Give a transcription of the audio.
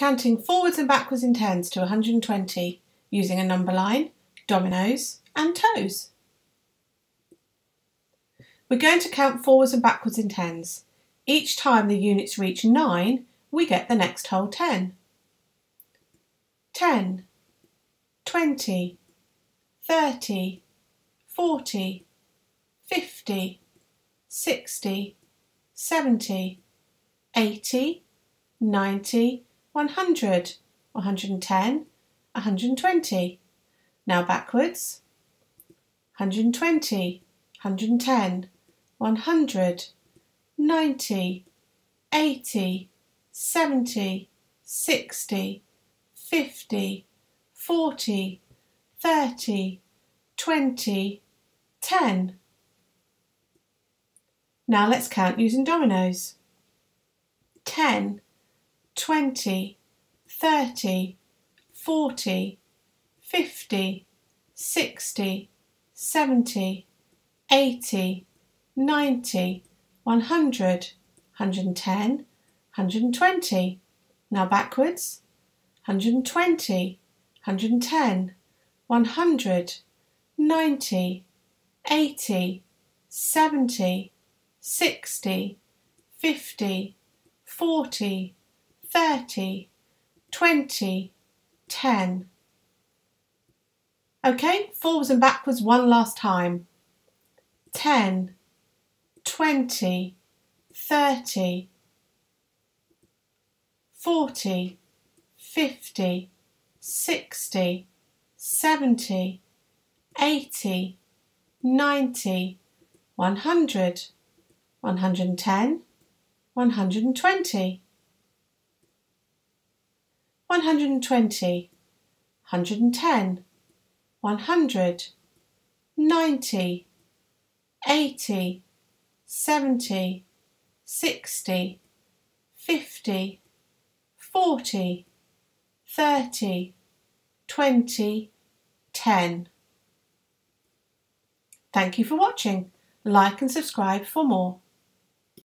counting forwards and backwards in tens to 120 using a number line, dominoes and toes. We're going to count forwards and backwards in tens. Each time the units reach 9, we get the next whole 10. 10, 20, 30, 40, 50, 60, 70, 80, 90, 100, 110, 120. Now backwards. 120, 110, 100, 90, 80, 70, 60, 50, 40, 30, 20, 10. Now let's count using dominoes. 10, 20, 30, 40, 50, 60, 70, 80, 90, 100, 110, 120. Now backwards. 120, 110, 100, 90, 80, 70, 60, 50, 40, 30, 20, 10. Okay, forwards and backwards one last time. 10, 20, 30, 40, 50, 60, 70, 80, 90, 100, 110, 120, 120, 110, 100, 90, 80, 70, 60, 50, 40, 30, 20, 10. Thank you for watching. Like and subscribe for more.